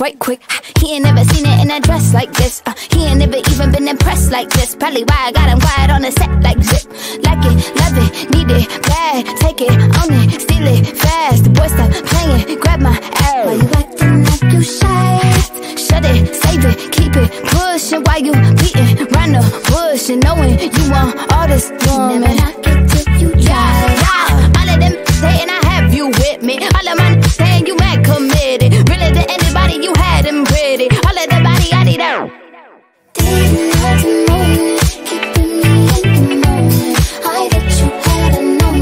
right quick. He ain't never seen it in a dress like this. He ain't never even been impressed like this. Probably why I got him quiet on the set like zip. Like it, love it, need it, bad. Take it, own it, steal it, fast. The boy stop playing, grab my ass. Why you acting like you shy? Shut it, save it, keep it, pushing. Why you beating round the bush and knowing you want all this woman? Never knock it till you try. Yeah. All of them saying I have you with me. All of my saying you mad committed. Really to anybody you had them pretty. All of the body I need out. Didn't hurt to know you, keeping me in the moment. I bet you hadn't known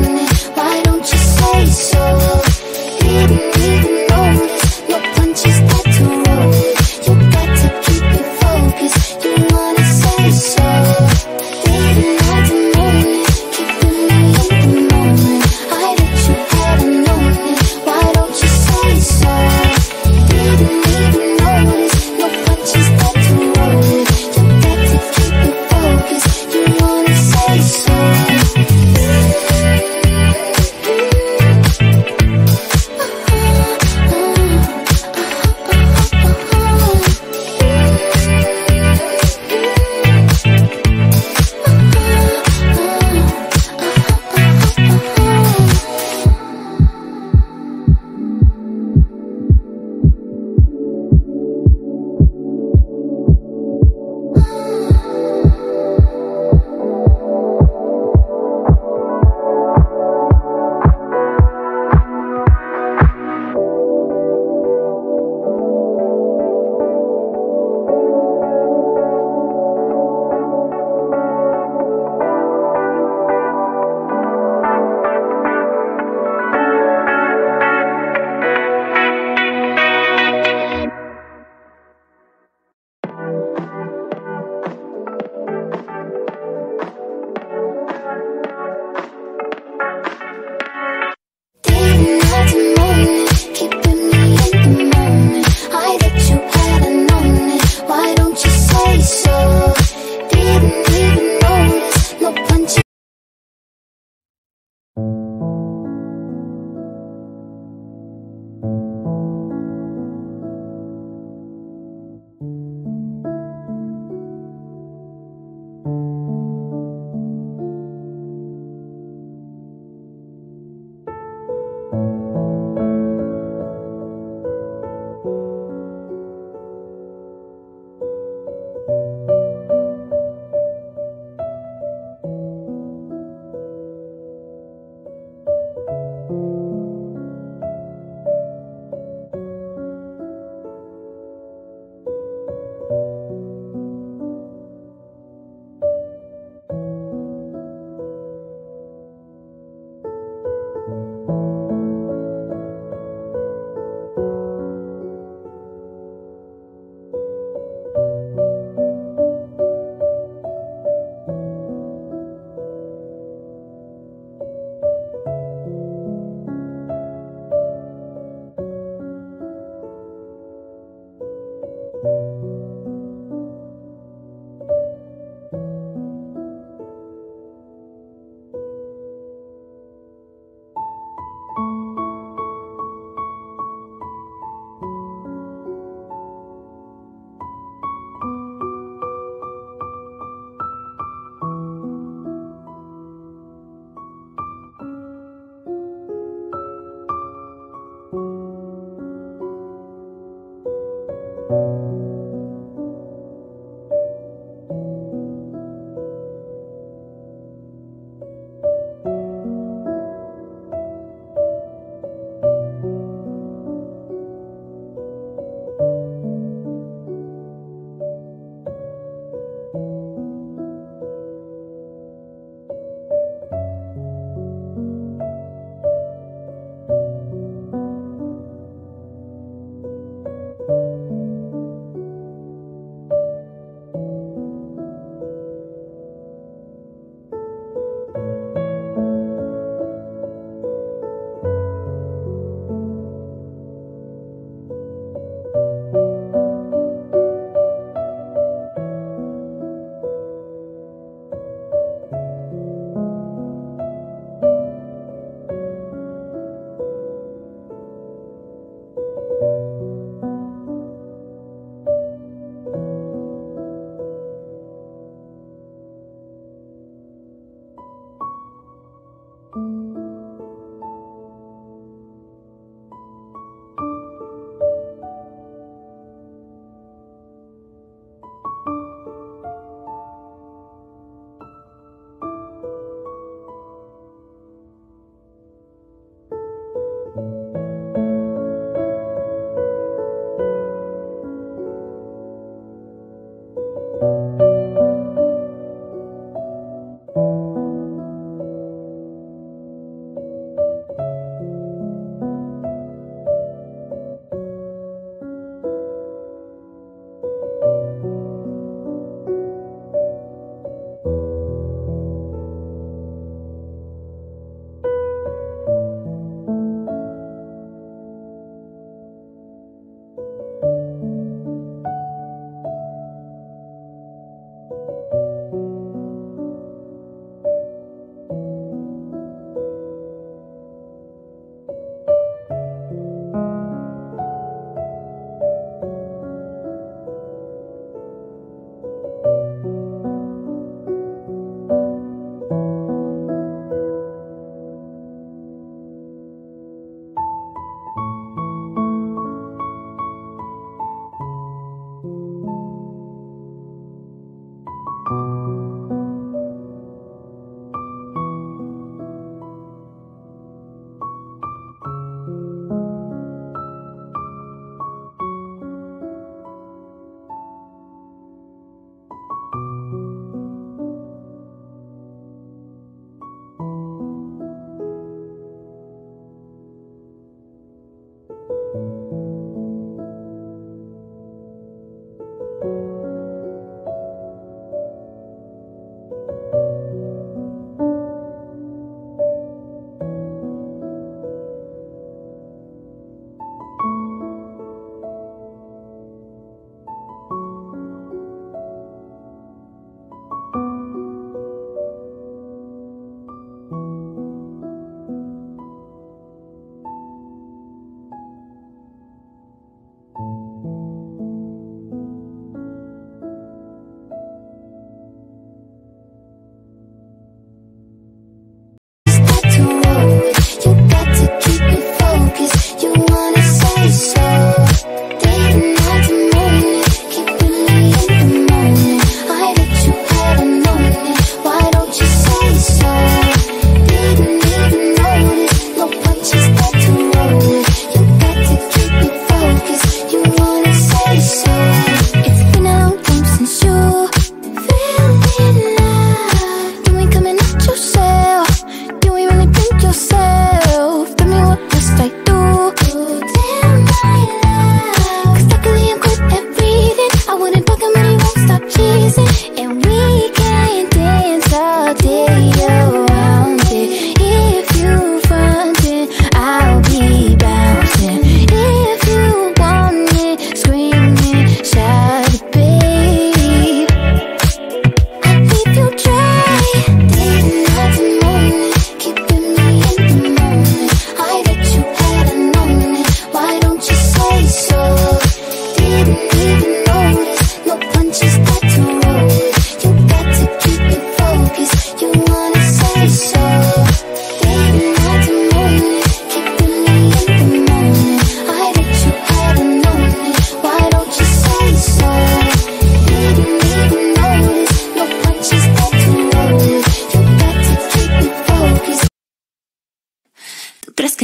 me. Why don't you say so? Didn't even notice no punches that to roll. You got to keep it focused. You wanna say so. Didn't hurt to know me, keeping me in the moment. I bet you hadn't known me. Why don't you say so? Didn't even notice no punches that to roll. You got to keep it focused. You wanna say so. Keeping me in the moment.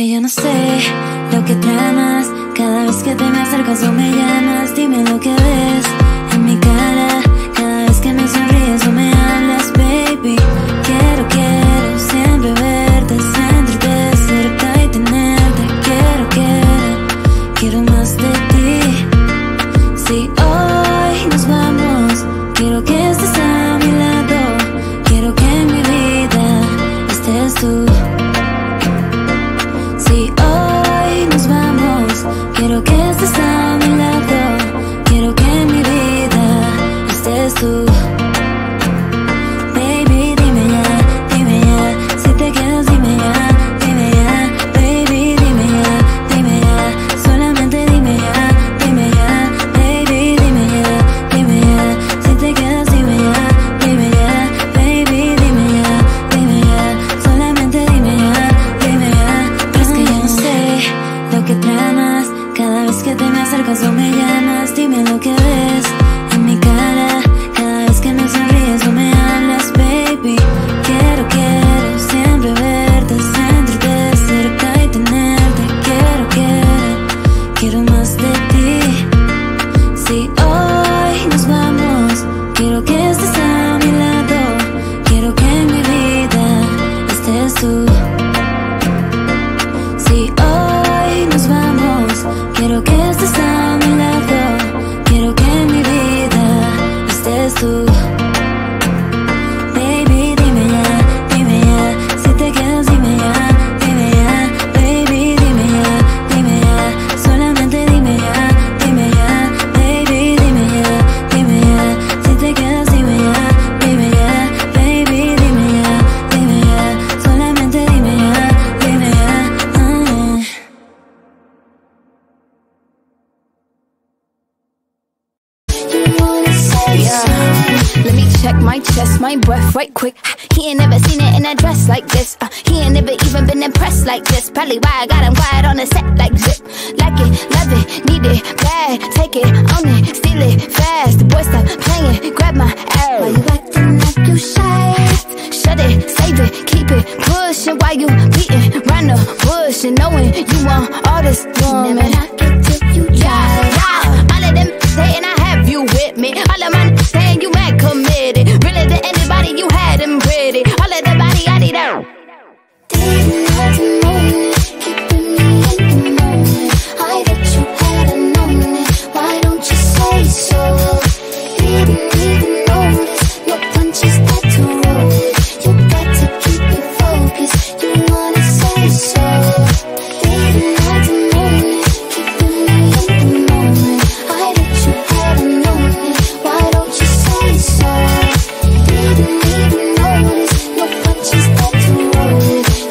que yo no sé lo que tramas. Cada vez que te me acercas o me llamas, dime lo que ves en mi cara. Cada vez que me sonríes o me hablas, baby, quiero siempre verte, sentirte cerca y tenerte. Quiero más de ti. Si hoy nos vamos, quiero que estés a mi lado. Quiero que en mi vida estés tú. Quiero que estés a mi lado, quiero que en mi vida estés tú. Baby, dime ya, si te quedas dime ya, baby, dime ya, solamente dime ya, baby, dime ya, si te quedas dime ya, baby, dime ya, solamente dime ya, pero es que ya no sé lo que tramas. Cada vez que te me acercas o me llamas, dime lo que ves en mi cara. Cada vez que me sonríes o me hablas, baby, quiero siempre verte, sentirte cerca y tenerte. Quiero más de ti. Si hoy nos vamos, quiero que estés a mi lado. Quiero que en mi vida estés tú. Si hoy nos vamos, quiero que estés a mi lado, quiero que en mi vida estés tú. Baby, dime ya, si te quedas dime ya, baby, dime ya, solamente dime ya, baby, dime ya, si te quedas dime ya, baby, dime ya, solamente dime ya, Let me check my chest, my breath right quick. He ain't never seen it in a dress like this. He ain't never even been impressed like this. Probably why I got him quiet on the set like zip. Like it, love it, need it, bad. Take it, own it, steal it, fast. The boy stop playing, grab my ass. Why you acting like you shy? Shut it, save it, keep it, push it. Why you beating round the bush and knowing you want all this woman? Never knock it till you die. All of them saying I have you with me. All of my saying you had committed. Really to anybody you had them pretty. All of the body I need out. Didn't have to know it. Keeping me in the moment. I bet you had a moment. Why don't you say so? Didn't even notice. No punches that to roll. You got to keep it focused. You wanna say so. Didn't have to know it. Keeping me in the moment. I bet you had a moment. Why don't you say so? Didn't even notice. No punches that to roll.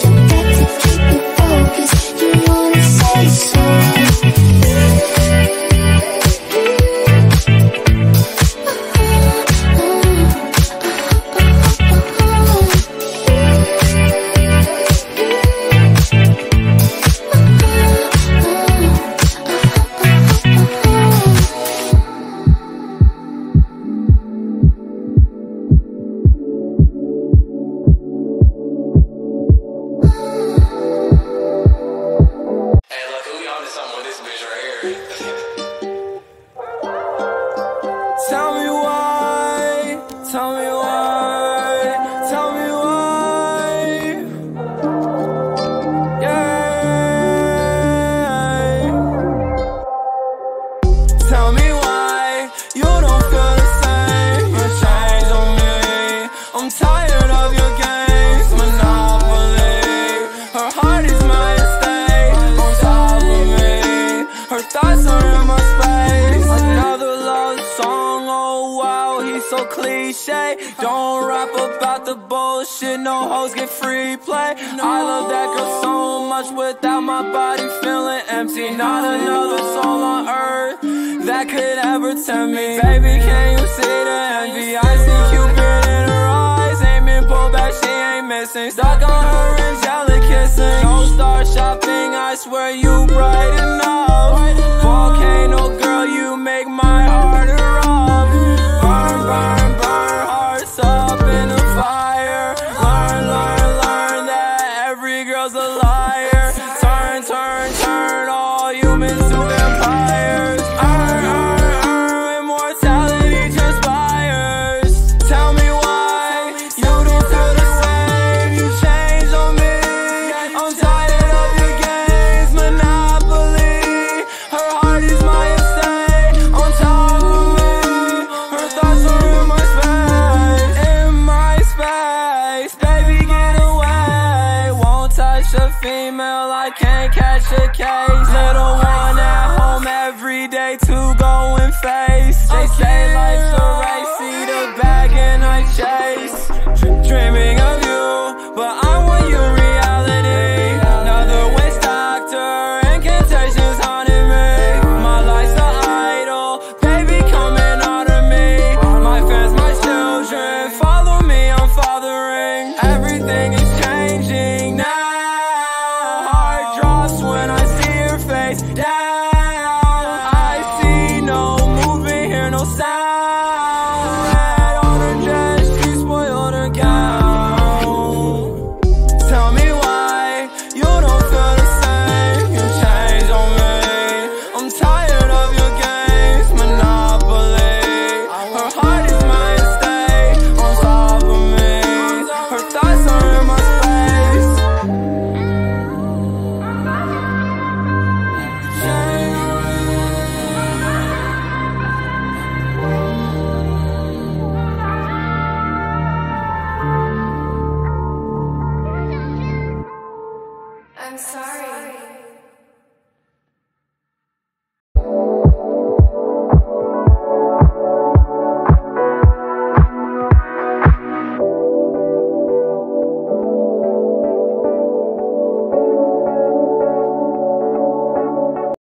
You got to keep it focused. You wanna say so. Fire. Learn that every girl's a liar. Turn I can't catch a case. Little one at home every day to go and face. They say life's a race, see the bag and I chase. Dreaming of you, but I want your reality.